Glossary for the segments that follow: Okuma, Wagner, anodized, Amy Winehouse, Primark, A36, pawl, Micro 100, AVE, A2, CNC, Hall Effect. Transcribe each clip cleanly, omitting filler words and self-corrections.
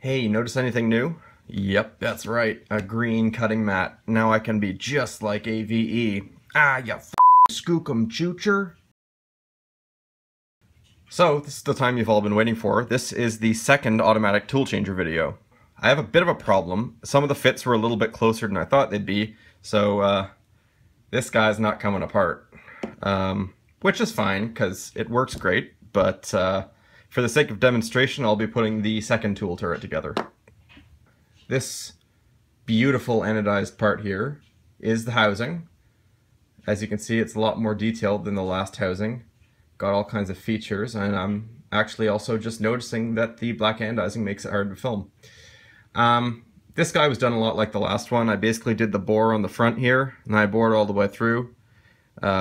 Hey, notice anything new? Yep, that's right, a green cutting mat. Now I can be just like AVE. Ah, you f***ing skookum choocher. So, this is the time you've all been waiting for. This is the second automatic tool changer video. I have a bit of a problem. Some of the fits were a little bit closer than I thought they'd be, so this guy's not coming apart. Which is fine, because it works great, but for the sake of demonstration, I'll be putting the second tool turret together. This beautiful anodized part here is the housing. As you can see, it's a lot more detailed than the last housing. Got all kinds of features, and I'm actually also just noticing that the black anodizing makes it hard to film. This guy was done a lot like the last one. I basically did the bore on the front here, and I bored all the way through,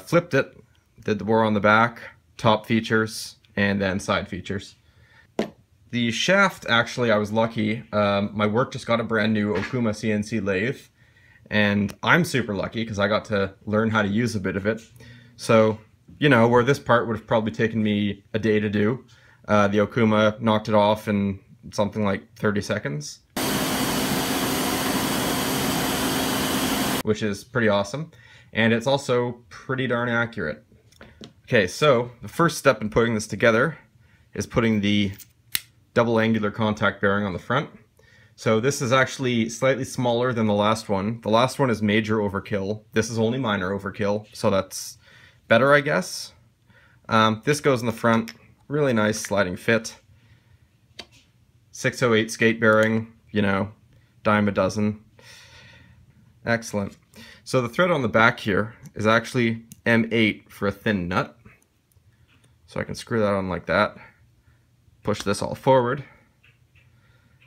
flipped it, did the bore on the back, top features, and then side features. The shaft, actually, I was lucky. My work just got a brand new Okuma CNC lathe, and I'm super lucky because I got to learn how to use a bit of it. So, you know, where this part would have probably taken me a day to do, the Okuma knocked it off in something like 30 seconds. Which is pretty awesome. And it's also pretty darn accurate. Okay, so the first step in putting this together is putting the double angular contact bearing on the front. So this is actually slightly smaller than the last one. The last one is major overkill. This is only minor overkill, so that's better, I guess. This goes in the front, really nice sliding fit. 608 skate bearing, you know, dime a dozen. Excellent. So the thread on the back here is actually M8 for a thin nut. So I can screw that on like that, push this all forward,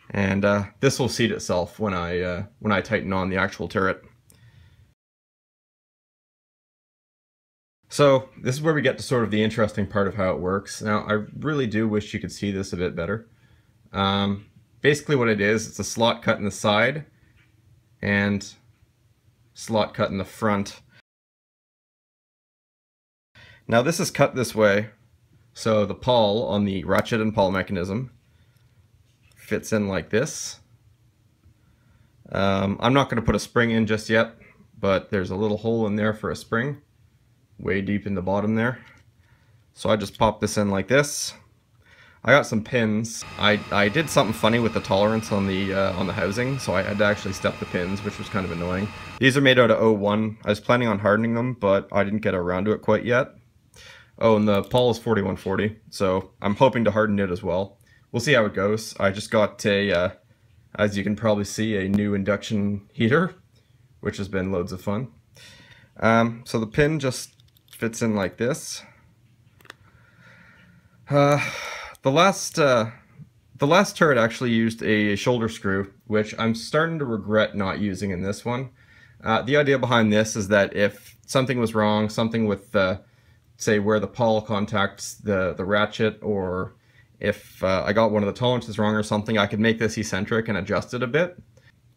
and this will seat itself when I tighten on the actual turret. So this is where we get to sort of the interesting part of how it works. Now, I really do wish you could see this a bit better. Basically what it is, it's a slot cut in the side and slot cut in the front. Now this is cut this way, so the pawl on the ratchet and pawl mechanism fits in like this. I'm not going to put a spring in just yet, but there's a little hole in there for a spring. Way deep in the bottom there. So I just pop this in like this. I got some pins. I did something funny with the tolerance on the housing, so I had to actually step the pins, which was kind of annoying. These are made out of 01. I was planning on hardening them, but I didn't get around to it quite yet. Oh, and the pawl is 4140, so I'm hoping to harden it as well. We'll see how it goes. I just got a, as you can probably see, a new induction heater, which has been loads of fun. So the pin just fits in like this. The last turret actually used a shoulder screw, which I'm starting to regret not using in this one. The idea behind this is that if something was wrong, something with say where the pawl contacts the ratchet, or if I got one of the tolerances wrong or something, I could make this eccentric and adjust it a bit.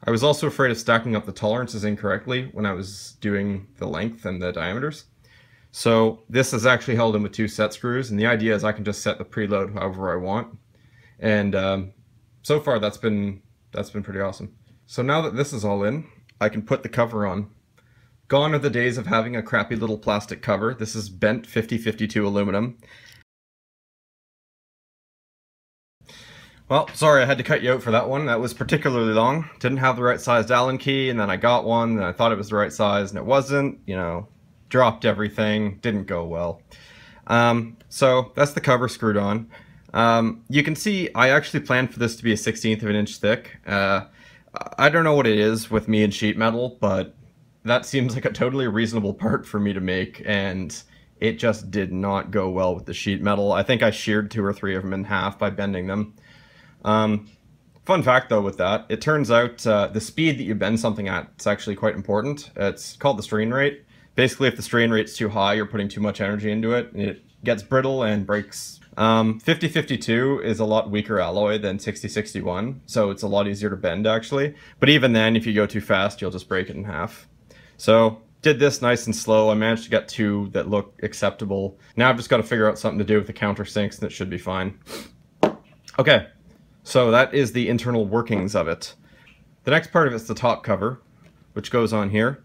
I was also afraid of stacking up the tolerances incorrectly when I was doing the length and the diameters. So this is actually held in with two set screws, and the idea is I can just set the preload however I want. And so far that's been pretty awesome. So now that this is all in, I can put the cover on. Gone are the days of having a crappy little plastic cover. This is bent 50/52 aluminum. Well, sorry I had to cut you out for that one. That was particularly long. Didn't have the right sized Allen key, and then I got one, and I thought it was the right size, and it wasn't, you know. Dropped everything, didn't go well. So that's the cover screwed on. You can see I actually planned for this to be a 1/16 of an inch thick. I don't know what it is with me and sheet metal, but that seems like a totally reasonable part for me to make, and it just did not go well with the sheet metal. I think I sheared 2 or 3 of them in half by bending them. Fun fact though with that, it turns out the speed that you bend something at is actually quite important. It's called the strain rate. Basically, if the strain rate's too high, you're putting too much energy into it, and it gets brittle and breaks. 50/52 is a lot weaker alloy than 60/61, so it's a lot easier to bend, actually. But even then, if you go too fast, you'll just break it in half. So, did this nice and slow. I managed to get 2 that look acceptable. Now I've just got to figure out something to do with the countersinks, and it should be fine. Okay, So that is the internal workings of it. The next part of it is the top cover, which goes on here.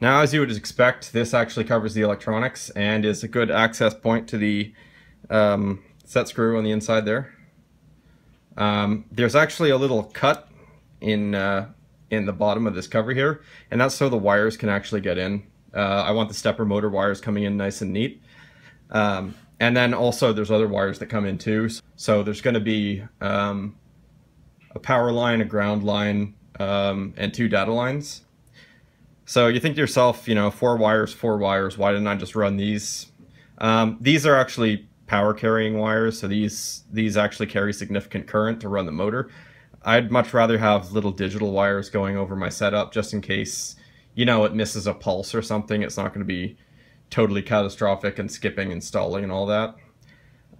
Now, as you would expect, this actually covers the electronics and is a good access point to the set screw on the inside there. There's actually a little cut in the bottom of this cover here, and that's so the wires can actually get in. I want the stepper motor wires coming in nice and neat. And then also there's other wires that come in too. So there's going to be a power line, a ground line, and two data lines. So you think to yourself, you know, four wires, why didn't I just run these? These are actually power carrying wires, so these actually carry significant current to run the motor. I'd much rather have little digital wires going over my setup just in case, you know, it misses a pulse or something. It's not going to be totally catastrophic and skipping and stalling and all that.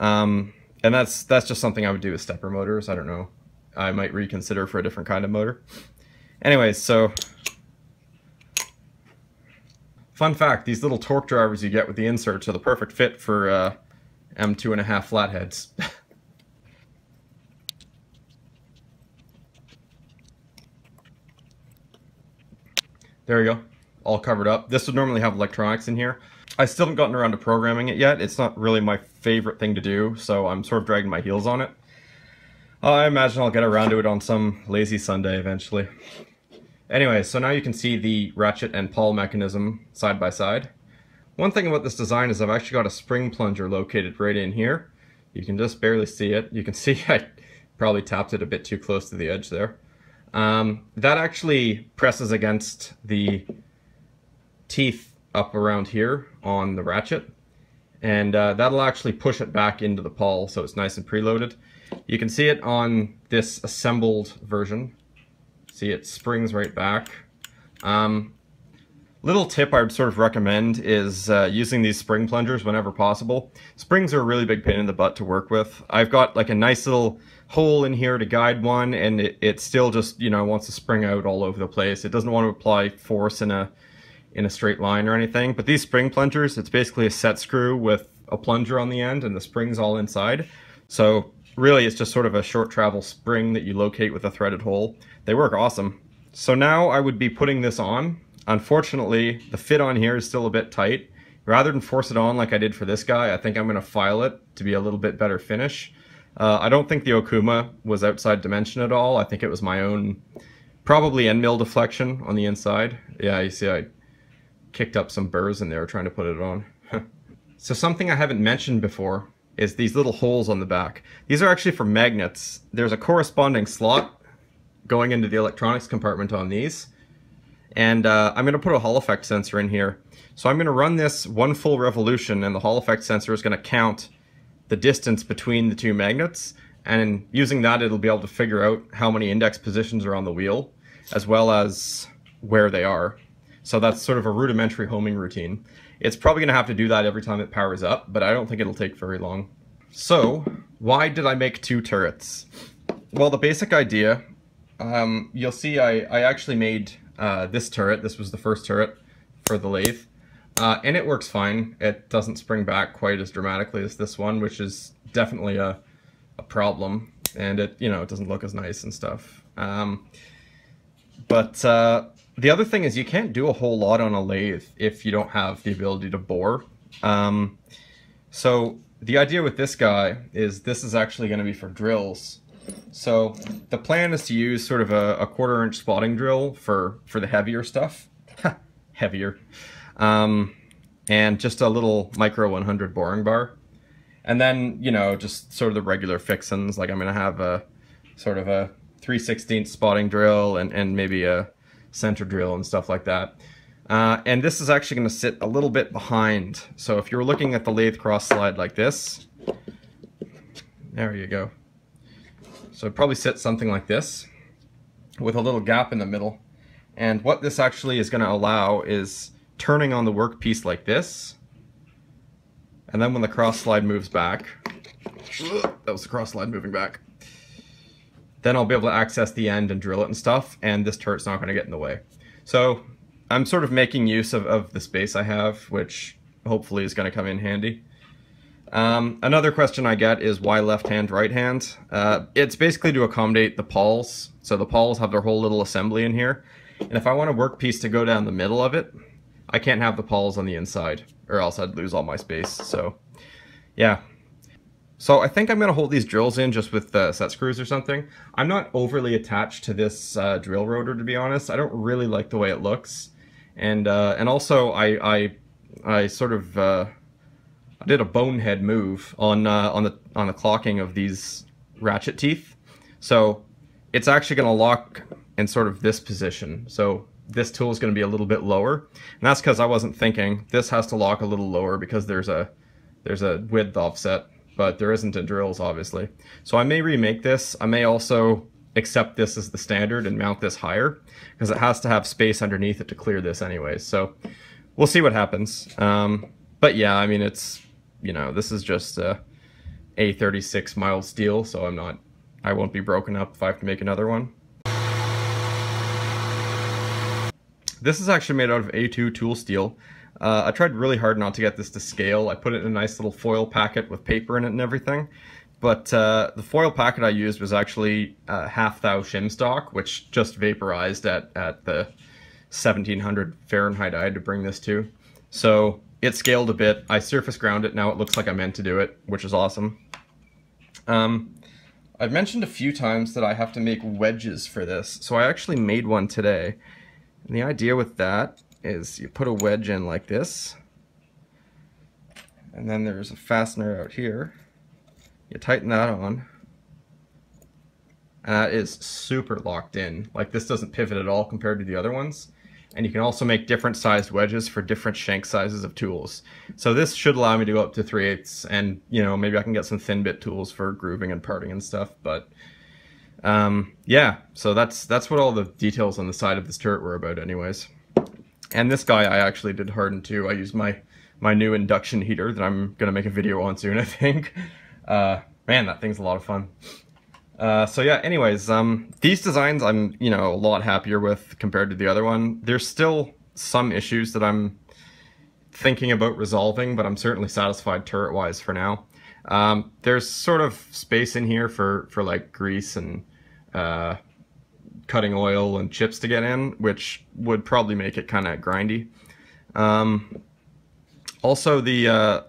And that's just something I would do with stepper motors. I don't know. I might reconsider for a different kind of motor. Anyways, so fun fact, these little torque drivers you get with the inserts are the perfect fit for M2.5 flatheads. There we go, all covered up. This would normally have electronics in here. I still haven't gotten around to programming it yet. It's not really my favorite thing to do, so I'm sort of dragging my heels on it. I imagine I'll get around to it on some lazy Sunday eventually. Anyway, so now you can see the ratchet and pawl mechanism side by side. One thing about this design is I've actually got a spring plunger located right in here. You can just barely see it. You can see I probably tapped it a bit too close to the edge there. That actually presses against the teeth up around here on the ratchet, and that'll actually push it back into the pawl, so it's nice and preloaded. You can see it on this assembled version. See, it springs right back. Little tip I'd sort of recommend is using these spring plungers whenever possible. Springs are a really big pain in the butt to work with. I've got like a nice little hole in here to guide one, and it still just, you know, wants to spring out all over the place. It doesn't want to apply force in a straight line or anything. But these spring plungers, it's basically a set screw with a plunger on the end and the spring's all inside. So really it's just sort of a short travel spring that you locate with a threaded hole. They work awesome. So now I would be putting this on. Unfortunately, the fit on here is still a bit tight. Rather than force it on like I did for this guy, I think I'm going to file it to be a little bit better finish. I don't think the Okuma was outside dimension at all. I think it was my own, probably end mill deflection on the inside. Yeah, you see I kicked up some burrs in there trying to put it on. So something I haven't mentioned before is these little holes on the back. These are actually for magnets. There's a corresponding slot going into the electronics compartment on these. And I'm going to put a Hall Effect sensor in here. So I'm going to run this one full revolution, and the Hall Effect sensor is going to count the distance between the two magnets. And using that, it'll be able to figure out how many index positions are on the wheel, as well as where they are. So that's sort of a rudimentary homing routine. It's probably going to have to do that every time it powers up, but I don't think it'll take very long. So why did I make two turrets? Well, the basic idea, you'll see I actually made this turret. This was the first turret for the lathe, and it works fine. It doesn't spring back quite as dramatically as this one, which is definitely a problem, and it, you know, it doesn't look as nice and stuff. But the other thing is you can't do a whole lot on a lathe if you don't have the ability to bore. So the idea with this guy is this is actually going to be for drills. So the plan is to use sort of a quarter-inch spotting drill for the heavier stuff. Heavier. And just a little micro 100 boring bar. And then, you know, just sort of the regular fixins. Like I'm going to have a sort of a 3/16 spotting drill and maybe a center drill and stuff like that. And this is actually going to sit a little bit behind. So if you're looking at the lathe cross slide like this, there you go. So it probably sits something like this with a little gap in the middle. And what this actually is going to allow is turning on the workpiece like this. And then when the cross slide moves back, that was the cross slide moving back, then I'll be able to access the end and drill it and stuff. And this turret's not going to get in the way. So I'm sort of making use of the space I have, which hopefully is going to come in handy. Another question I get is why left hand, right hand? It's basically to accommodate the pawls. So the pawls have their whole little assembly in here. And if I want a workpiece to go down the middle of it, I can't have the pawls on the inside or else I'd lose all my space. So yeah. So I think I'm going to hold these drills in just with set screws or something. I'm not overly attached to this drill rotor, to be honest. I don't really like the way it looks. And also I sort of I did a bonehead move on the clocking of these ratchet teeth. So it's actually going to lock in sort of this position. So this tool is going to be a little bit lower. And that's because I wasn't thinking. This has to lock a little lower because there's a width offset, but there isn't in drills, obviously. So I may remake this. I may also accept this as the standard and mount this higher because it has to have space underneath it to clear this anyway. So we'll see what happens. But yeah, I mean, it's, you know, this is just A36 mild steel, so I won't be broken up if I have to make another one. This is actually made out of A2 tool steel. I tried really hard not to get this to scale. I put it in a nice little foil packet with paper in it and everything. But the foil packet I used was actually half thou shim stock, which just vaporized at the 1700 Fahrenheit I had to bring this to. So it scaled a bit. I surface ground it. Now it looks like I meant to do it, which is awesome. I've mentioned a few times that I have to make wedges for this. So I actually made one today. And the idea with that is you put a wedge in like this, and then there's a fastener out here. You tighten that on, and that is super locked in. Like, this doesn't pivot at all compared to the other ones. And you can also make different sized wedges for different shank sizes of tools. So this should allow me to go up to 3/8, and, you know, maybe I can get some thin bit tools for grooving and parting and stuff. But yeah, so that's what all the details on the side of this turret were about anyways. And this guy I actually did harden too. I used my new induction heater that I'm going to make a video on soon, I think. Man, that thing's a lot of fun. So yeah, anyways, these designs I'm, you know, a lot happier with compared to the other one. There's still some issues that I'm thinking about resolving, but I'm certainly satisfied turret-wise for now. There's sort of space in here for like grease and cutting oil and chips to get in, which would probably make it kind of grindy. Also the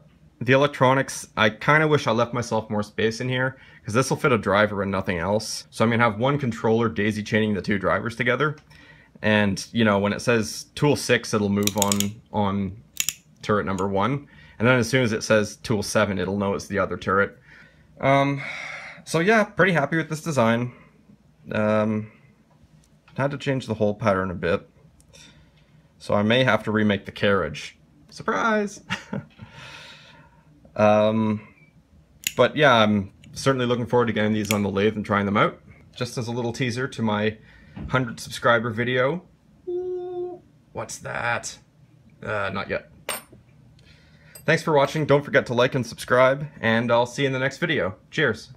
electronics, I kind of wish I left myself more space in here, because this will fit a driver and nothing else. So I'm going to have one controller daisy chaining the two drivers together. And, you know, when it says tool 6, it'll move on turret number 1. And then as soon as it says tool 7, it'll know it's the other turret. So yeah, pretty happy with this design. Had to change the whole pattern a bit. So I may have to remake the carriage. Surprise! But yeah, I'm certainly looking forward to getting these on the lathe and trying them out. Just as a little teaser to my 100 subscriber video. Ooh, what's that? Not yet. Thanks for watching. Don't forget to like and subscribe, and I'll see you in the next video. Cheers!